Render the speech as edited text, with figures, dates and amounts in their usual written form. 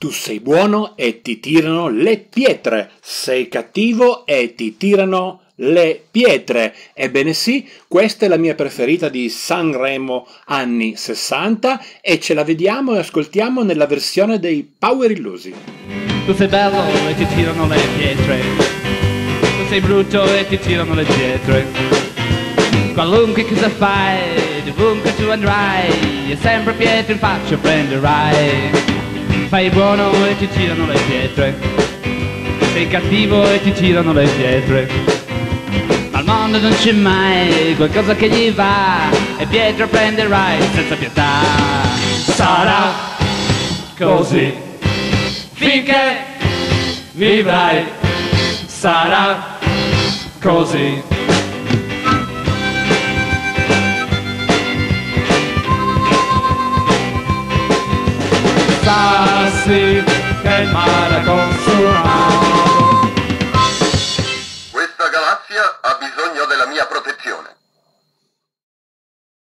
Tu sei buono e ti tirano le pietre, sei cattivo e ti tirano le pietre. Ebbene sì, questa è la mia preferita di Sanremo anni 60 e ce la vediamo e ascoltiamo nella versione dei Powerillusi. Tu sei bello e ti tirano le pietre, tu sei brutto e ti tirano le pietre. Qualunque cosa fai, dovunque tu andrai, è sempre pietre in faccia prenderai. Fai buono e ti tirano le pietre, sei cattivo e ti tirano le pietre. Ma al mondo non c'è mai qualcosa che gli va, e pietre prenderai senza pietà. Sarà così finché vivrai, sarà così. Sassi che il mare ha consumato. Questa galassia ha bisogno della mia protezione.